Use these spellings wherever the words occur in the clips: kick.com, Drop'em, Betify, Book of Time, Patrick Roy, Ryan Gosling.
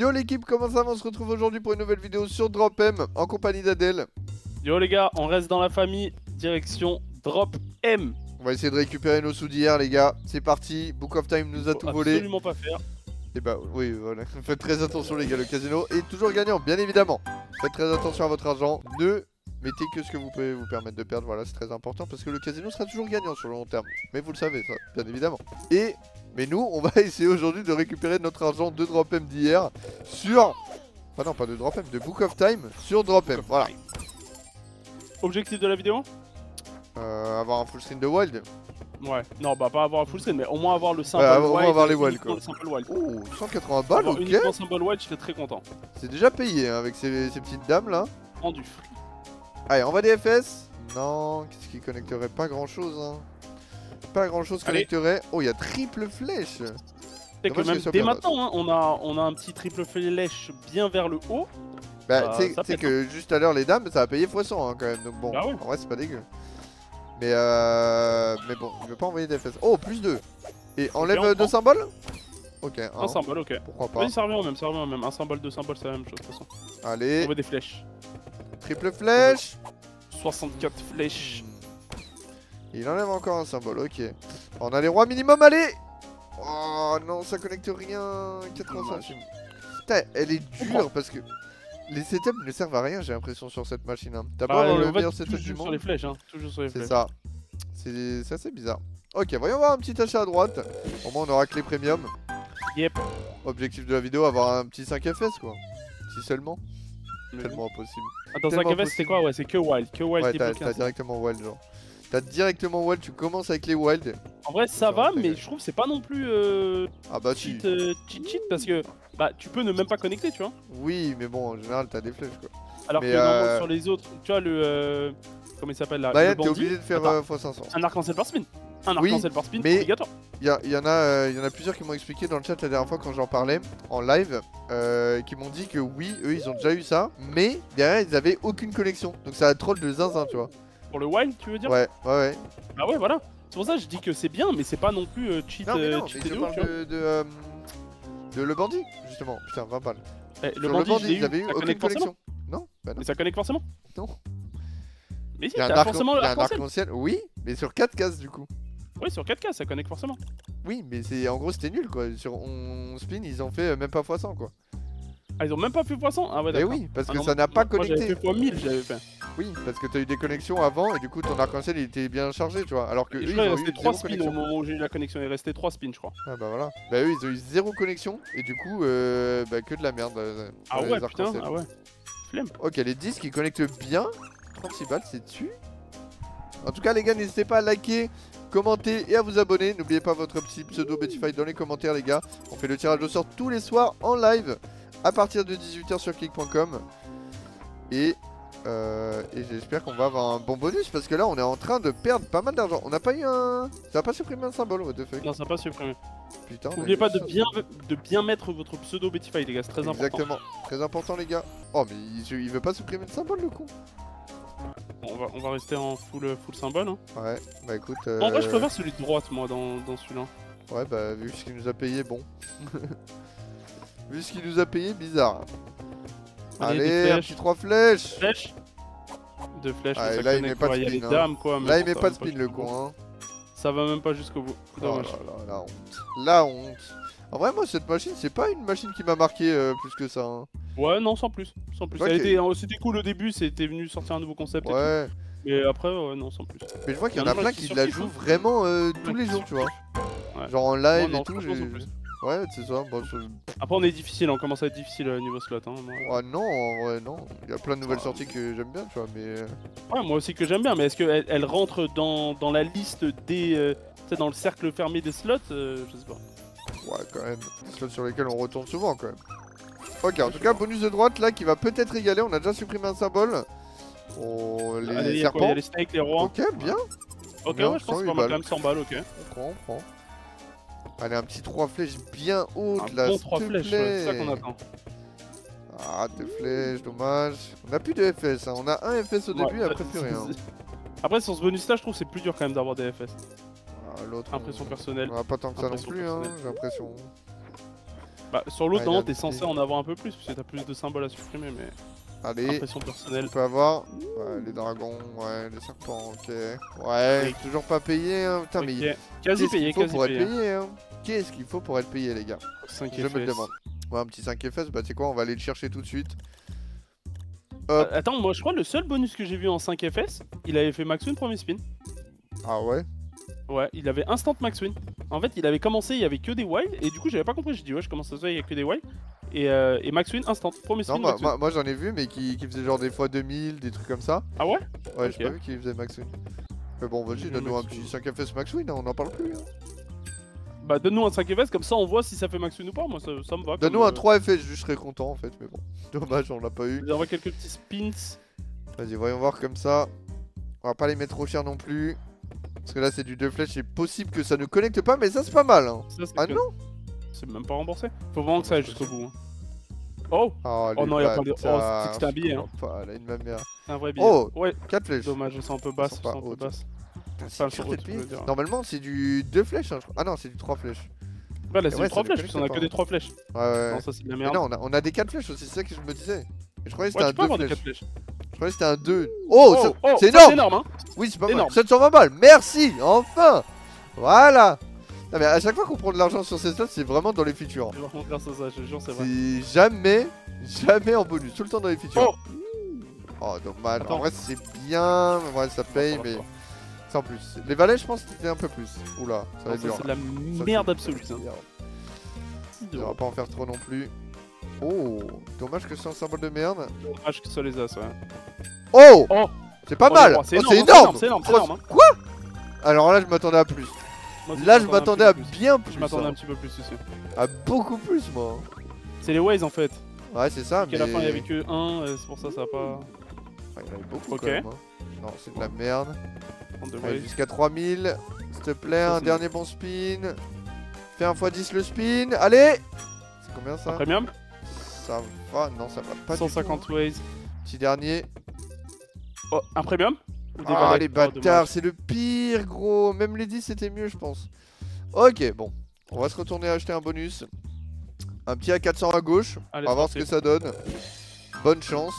Yo l'équipe, comment ça va? On se retrouve aujourd'hui pour une nouvelle vidéo sur Drop'em en compagnie d'Adèle. Yo les gars, on reste dans la famille, direction Drop'em. On va essayer de récupérer nos sous d'hier les gars, c'est parti, Book of Time nous a tout volé. Absolument pas faire. Et bah oui, voilà, faites très attention les gars, le casino est toujours gagnant, bien évidemment. Faites très attention à votre argent, ne mettez que ce que vous pouvez vous permettre de perdre, voilà, c'est très important parce que le casino sera toujours gagnant sur le long terme. Mais vous le savez ça, bien évidemment. Mais nous, on va essayer aujourd'hui de récupérer notre argent de Drop'em d'hier sur... Enfin non, pas de Drop'em, de Book of Time sur Drop'em, voilà. Objectif de la vidéo ? Avoir un full screen de wild. Ouais, non bah pas avoir un full screen, mais au moins avoir le symbole wild. Au moins avoir les wild quoi. Oh, 180 balles, ok. Uniquement symbole wild, je serais très content. C'est déjà payé hein, avec ces petites dames là. En du free. Allez, on va des FS. Non, qu'est-ce qui connecterait? Pas grand chose hein. Pas grand chose connecterait. Oh, il y a triple flèche. C'est que même dès maintenant, hein, on a un petit triple flèche bien vers le haut. Bah, tu sais que juste à l'heure, les dames, ça a payé x100 hein, quand même. Donc bon, bah ouais. En vrai, c'est pas dégueu. Mais bon, je vais pas envoyer des fesses. Oh, plus 2. Et enlève deux symboles. Ok, un symbole, ok. Pourquoi pas? Oui, ça revient au même, ça revient au même. Un symbole, deux symboles, c'est la même chose de toute façon. Allez. On voit des flèches. Triple flèche. 64 flèches. Il enlève encore un symbole, ok. On a les rois minimum, allez. Oh non, ça connecte rien. 80 centimes. Putain, elle est dure parce que les setups ne servent à rien, j'ai l'impression, sur cette machine. Hein. T'as pas le meilleur setup du monde. Hein. Toujours sur les flèches. C'est ça. C'est assez bizarre. Ok, voyons voir un petit achat à droite. Au moins, on aura clé premium. Yep. Objectif de la vidéo, avoir un petit 5FS quoi. Si seulement. Mais tellement impossible. Attends, tellement 5FS, c'est quoi? Ouais, c'est que wild. Que wild, ouais, t'as directement wild, genre. T'as directement wild, tu commences avec les wild. En vrai ça va mais je trouve que c'est pas non plus ah bah cheat, si. Cheat parce que bah tu peux ne même pas connecter tu vois. Oui mais bon en général t'as des flèches quoi. Alors mais que sur les autres, tu vois le comment il s'appelle là, le bandit, t'es obligé de faire x500. Un arc-en-ciel par spin. Un arc-en-ciel par spin, obligatoire. Il y en a plusieurs qui m'ont expliqué dans le chat la dernière fois quand j'en parlais en live, qui m'ont dit que oui, eux ils ont déjà eu ça, mais derrière ils avaient aucune connexion. Donc ça a troll de zinzin tu vois. Pour le wild, tu veux dire? Ouais, ouais, ouais. Bah ouais, voilà. C'est pour ça que je dis que c'est bien, mais c'est pas non plus cheat. Non, mais non, cheat mais je parle de le bandit, justement. Putain, 20 balles. Eh, le bandit, ils avaient eu aucune connexion. Non, bah non. Mais ça connecte forcément? Non. Mais si, t'as forcément le arc-en-ciel. Oui, mais sur 4 cases, du coup. Oui, sur 4 cases, ça connecte forcément. Oui, mais c'est en gros, c'était nul, quoi. Sur 11 spins, ils ont fait même pas x100, quoi. Ah, ils ont même pas fait x100? Ah ouais, d'accord. Eh oui, parce que ça n'a pas connecté. Moi, j'avais fait x1000, j'avais fait. Oui, parce que t'as eu des connexions avant et du coup ton arc-en-ciel il était bien chargé, tu vois. Alors que eux, ils ont eu 3 spins au moment où j'ai eu la connexion, il restait 3 spins, je crois. Ah bah voilà. Bah eux, ils ont eu 0 connexion et du coup, bah que de la merde. Ah ouais, putain, ah ouais. Flemme. Ok, les disques ils connectent bien. 36 balles, c'est dessus. En tout cas, les gars, n'hésitez pas à liker, commenter et à vous abonner. N'oubliez pas votre petit pseudo Betify dans les commentaires, les gars. On fait le tirage au sort tous les soirs en live à partir de 18 h sur kick.com. Et j'espère qu'on va avoir un bon bonus parce que là on est en train de perdre pas mal d'argent. On n'a pas eu un... Ça a pas supprimé un symbole, what the fuck? Non, ça a pas supprimé. Putain. N'oubliez pas de bien mettre votre pseudo Betify les gars, c'est très important. Exactement, très important les gars. Oh mais il veut pas supprimer le symbole le con. On va rester en full symbole hein. Ouais, bah écoute... En vrai je préfère celui de droite moi dans celui-là. Ouais bah vu ce qu'il nous a payé, bon. Vu ce qu'il nous a payé, bizarre. Allez, un petit 3 flèches. Deux flèches, ah, ça là, il met pas de spin, hein. Dames, quoi, là il met pas de spin le con hein. Ça va même pas jusqu'au bout. Oh la honte. La honte. En vrai moi cette machine c'est pas une machine qui m'a marqué plus que ça hein. Ouais non sans plus, sans plus. Okay. C'était cool au début, c'était venu sortir un nouveau concept et tout. Mais après non sans plus. Mais je vois qu'il y en a plein qui la jouent vraiment tous les jours tu vois. Genre en live et tout. Ouais, c'est ça. Bon, après, on est difficile, on commence à être difficile niveau slot. Hein, moi. Ouais, non, en vrai, non. Il y a plein de nouvelles sorties que j'aime bien, tu vois, mais. Ouais, moi aussi que j'aime bien, mais est-ce qu'elle rentre dans la liste des. Tu sais, dans le cercle fermé des slots je sais pas. Ouais, quand même. Des slots sur lesquels on retourne souvent, quand même. Ok, en tout cas, bonus de droite là qui va peut-être régaler. On a déjà supprimé un symbole. Oh, les serpents. Il y a les snakes, les rois. Ok, bien. Ok, bien, ouais, je pense qu'on va quand même 100 balles, ok. On prend, on prend. Allez, un petit 3 flèches bien haute là. Un bon 3 flèches, ouais, c'est ça qu'on attend. Ah, 2 flèches, dommage. On a plus de FS, hein. On a un FS au début et après plus rien. Après, sur ce bonus là, je trouve que c'est plus dur quand même d'avoir des FS. Ah, l'autre. Impression personnelle. On a pas tant que ça non plus, hein, j'ai l'impression. Bah, sur l'autre, normalement, t'es censé en avoir un peu plus, parce que t'as plus de symboles à supprimer, mais... Allez, impression personnelle. On peut avoir ouais, les dragons, ouais, les serpents, ok. Ouais, oui. Toujours pas payé, hein. Putain, okay. Mais quasi payé, quasi payé. Hein. Qu'est-ce qu'il faut pour être payé, les gars? 5 je FS. Me le demande. Ouais, un petit 5 FS, bah tu sais quoi, on va aller le chercher tout de suite. Hop. Attends, moi je crois que le seul bonus que j'ai vu en 5 FS, il avait fait max win premier spin. Ah ouais? Ouais, il avait instant max win. En fait, il avait commencé, il y avait que des wilds, et du coup, j'avais pas compris. J'ai dit, ouais, je commence à se faire, il y a que des wilds. Et max win instant, premier spin. Non, moi j'en ai vu, mais qui faisait genre des fois 2000, des trucs comme ça. Ah ouais? Ouais, okay. J'ai pas vu qu'il faisait max win. Mais bon, vas-y, donne-nous un petit 5 FS max win, on en parle plus. Hein. Bah, donne-nous un 5 FS, comme ça on voit si ça fait max win ou pas. Moi, ça me va. Donne-nous un 3 FS, je serais content en fait, mais bon, dommage, on l'a pas eu. On envoie quelques petits spins. Vas-y, voyons voir comme ça. On va pas les mettre trop cher non plus. Parce que là, c'est du 2 flèches, c'est possible que ça ne connecte pas, mais ça, c'est pas mal. Hein. Ça, ah que... non? C'est même pas remboursé. Faut vraiment que ça aille jusqu'au bout. Hein. Oh, oh non, il y a pas de... Oh, c'était un billet. Hein. Pas, là, une ma mère. Un vrai billet. Oh, ouais. 4 flèches. Dommage, elles sont un peu basses. Elles sont un peu basses. Normalement, c'est du 2 flèches. Hein, je crois. Ah non, c'est du 3 flèches. Bah, là, c'est du 3 flèches, parce qu'on a que des 3 flèches. Ouais, ouais. Non, ça, c'est de la merde. Non, on a des 4 flèches aussi, c'est ça que je me disais. Je croyais que c'était un 2 flèches. Je croyais que c'était un 2. Oh, c'est énorme. Oui, c'est pas mal. 720 balles, merci, enfin. Voilà. Non, mais à chaque fois qu'on prend de l'argent sur ces slots, c'est vraiment dans les features. C'est jamais en bonus, tout le temps dans les features. Oh, dommage. En vrai, c'est bien, ouais, ça paye, mais c'est en plus. Les valets, je pense que c'était un peu plus. Oula, ça va être dur. C'est de la merde absolue. On va pas en faire trop non plus. Oh, dommage que c'est un symbole de merde. Dommage que ça les as, ouais. Oh, oh. C'est pas mal. C'est énorme. C'est énorme. Quoi? Alors là, je m'attendais à plus. Là, je m'attendais à bien plus. Je m'attendais un petit peu plus aussi. À beaucoup plus, moi. C'est les Waze en fait. Ouais, c'est ça. Mais à la fin, il y avait que 1, c'est pour ça, ça a pas. Il y en avait beaucoup. Ok. Non, c'est de la merde. Jusqu'à 3000. S'il te plaît, un dernier bon spin. Fais un x10 le spin. Allez. C'est combien ça? Premium. Ça va, non, ça va pas. 150 Waze. Petit dernier. Oh, un premium? Ah, les bâtards, c'est le pire, gros. Même les 10, c'était mieux, je pense. Ok, bon. On va se retourner acheter un bonus. Un petit A400 à gauche. Allez, on va voir ce que ça donne. Bonne chance.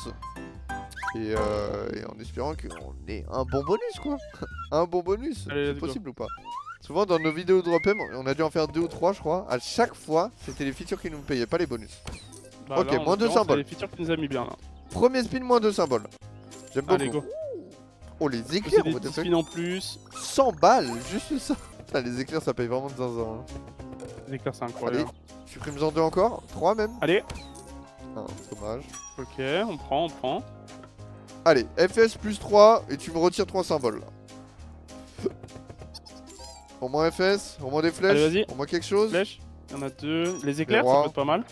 Et en espérant qu'on ait un bon bonus, quoi. Un bon bonus, c'est possible ou pas? Souvent, dans nos vidéos Drop'em, on a dû en faire 2 ou 3, je crois. À chaque fois, c'était les features qui nous payaient, pas les bonus. Bah, ok, là, moins 2 symboles. Les features qui nous a mis bien, là. Premier spin, moins 2 symboles. J'aime beaucoup. Allez, go. Oh, les éclairs, what the fuck, en plus 100 balles, juste ça. Putain, les éclairs, ça paye vraiment de zinzin. Hein. Les éclairs, c'est incroyable. Allez, supprime-en 2 encore, 3 même. Allez. Ah, dommage. Ok, on prend, on prend. Allez, FS plus 3, et tu me retires 3 symboles. Au moins FS, au moins des flèches. Allez, au moins quelque chose. Flèches, il y en a 2. Les éclairs, ça peut être pas mal.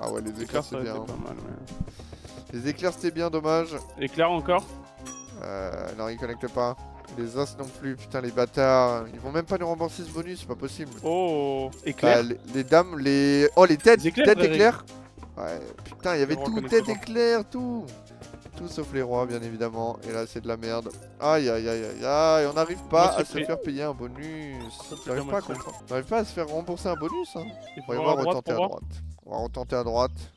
Ah ouais, les éclairs, c'est bien. Hein. Pas mal, mais... Les éclairs, c'était bien, dommage. Éclairs encore. Non, ils connectent pas. Les as non plus, putain, les bâtards. Ils vont même pas nous rembourser ce bonus, c'est pas possible. Oh, éclair. Les dames, les. Oh, les têtes, les têtes éclair. Ouais, putain, il y avait tout, tête éclair, tout. Tout sauf les rois, bien évidemment. Et là, c'est de la merde. Aïe, aïe, aïe, aïe, aïe. On n'arrive pas à se faire payer un bonus. On n'arrive pas à se faire rembourser un bonus. Hein. On va retenter à droite. On va retenter à droite.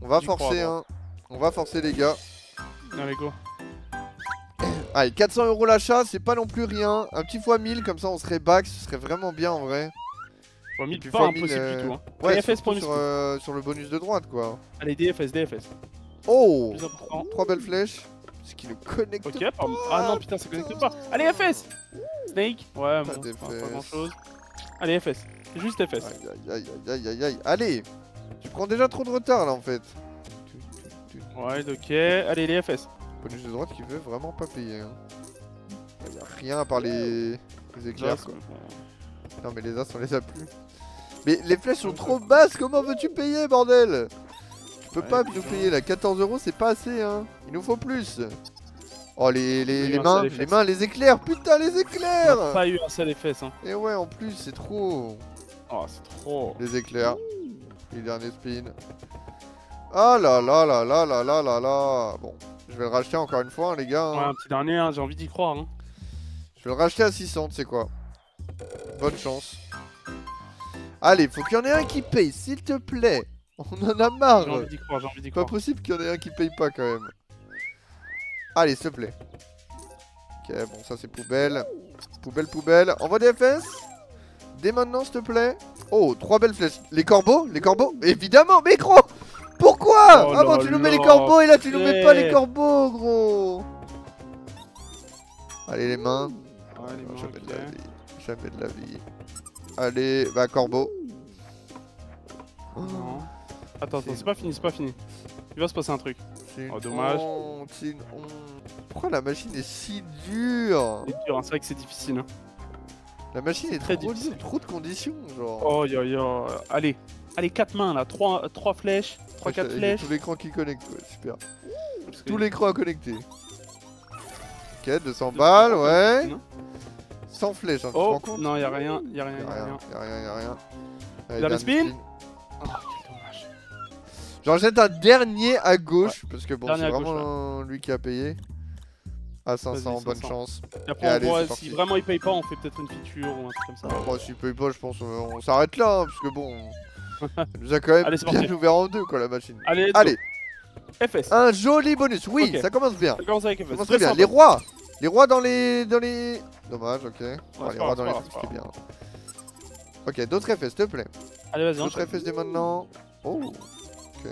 On va forcer, hein. On va forcer, les gars. Allez, go. Allez, 400 € l'achat, c'est pas non plus rien. Un petit x1000, comme ça on serait back, ce serait vraiment bien en vrai. x1000, pas impossible du tout. Hein. Ouais, DFS sur le bonus de droite quoi. Allez, DFS, DFS. Oh, 3 belles flèches. Ce qui ne connecte pas. Ah non, putain, ça connecte pas. Allez, FS. Snake. Ouais, bon, pas grand chose. Allez, FS. Juste FS. Aïe, aïe, aïe, aïe, aïe. Allez, tu prends déjà trop de retard là en fait. Ouais, ok. Allez, les FS. Bonus de droite qui veut vraiment pas payer. Hein. Il n'y a rien à part les éclairs quoi. Non mais les as on les a plus. Mais les flèches sont trop basses, comment veux-tu payer bordel? Tu peux pas nous payer là, 14 € c'est pas assez hein. Il nous faut plus. Oh les mains, les éclairs, putain les éclairs. On a pas eu un seul FS hein. Et ouais en plus c'est trop. Oh c'est trop. Les éclairs. Les derniers spins. Ah là là là là là là là là. Bon. Je vais le racheter encore une fois, hein, les gars. Hein. Ouais, un petit dernier, hein, j'ai envie d'y croire. Hein. Je vais le racheter à 600, tu sais quoi. Bonne chance. Allez, faut qu'il y en ait un qui paye, s'il te plaît. On en a marre. J'ai envie d'y croire, j'ai envie d'y croire. Pas possible qu'il y en ait un qui paye pas quand même. Allez, s'il te plaît. Ok, bon, ça c'est poubelle. Poubelle, poubelle. Envoie des FS. Dès maintenant, s'il te plaît. Oh, 3 belles flèches. Les corbeaux, évidemment, mais gros. Pourquoi? Oh, ah bon, tu nous mets les corbeaux et là tu nous mets pas les corbeaux, gros. Allez, les mains. Ouais, les mains, jamais de la vie. Jamais de la vie. Allez, bah, corbeau. Oh. Non. Attends, attends, c'est pas fini, c'est pas fini. Il va se passer un truc. Oh, dommage. C'est une honte. Pourquoi la machine est si dure? C'est dur, hein, c'est vrai que c'est difficile. Hein. La machine est très difficile. Trop de conditions, genre. Oh, yo, yo. Allez, allez, 4 mains là. 3 flèches, 3-4 flèches. Tout l'écran qui connecte, ouais, super. Tout l'écran à connecter. Ok, 200 balles, ouais. Sans flèche, hein, oh, tu te rends compte? Non, y'a rien, y'a rien, y'a rien. Y'a rien. La spin. Oh, quel dommage. J'en jette un dernier à gauche, ouais. Parce que bon, c'est vraiment lui qui a payé. À 500, bonne chance. Et après, on voit si vraiment il paye pas, on fait peut-être une feature ou un truc comme ça. Moi, ouais, s'il paye pas, je pense on s'arrête là, hein, parce que bon. Ça nous a quand même bien ouvert en deux, quoi, la machine. Allez, allez. FS. Un joli bonus, oui, okay. Ça commence bien. Ça commence avec FS. Ça commence très bien. Les rois. Les rois dans les... Dommage, ok. Ouais, enfin, les rois dans les trucs, c'est bien. Ok, d'autres FS, s'il te plaît. Allez, vas-y. D'autres FS dès maintenant. Oh, ok.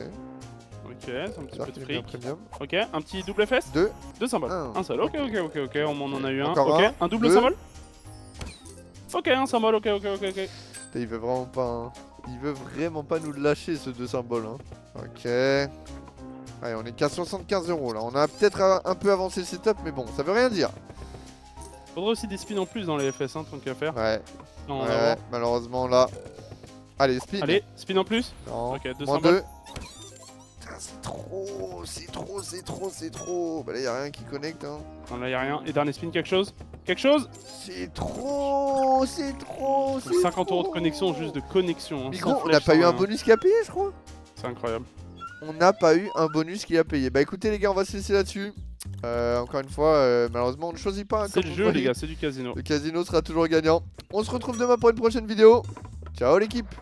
Ok, c'est un petit peu de fric. Ok, un petit double FS. 2 symboles. Un seul, ok, ok, ok, ok, on en a eu un. Encore ok, un double symbole. Ok, un symbole, ok, ok, ok, ok. Il veut vraiment pas, hein. Il veut vraiment pas nous lâcher, ce 2 symboles, hein. Ok. Allez, on est qu'à 75 € là, on a peut-être un peu avancé le setup, mais bon, ça veut rien dire. Faudrait aussi des spins en plus dans les FS, hein, tant qu'à faire. Ouais, non, ouais, malheureusement là. Allez, spin. Allez, spin en plus. Non, ok, 200 balles. Putain, c'est trop, c'est trop, c'est trop, c'est trop. Bah là, y'a rien qui connecte, hein. Non, là, y'a rien. Et dernier spin, quelque chose. Quelque chose. C'est trop, c'est trop, c'est 50 € de connexion, juste de connexion. Hein, mais gros, on n'a pas eu un bonus qui a payé, je crois. C'est incroyable. On n'a pas eu un bonus qui a payé. Bah écoutez les gars, on va se laisser là-dessus. Encore une fois, malheureusement on ne choisit pas. C'est le jeu les gars, c'est du casino. Le casino sera toujours gagnant. On se retrouve demain pour une prochaine vidéo. Ciao l'équipe.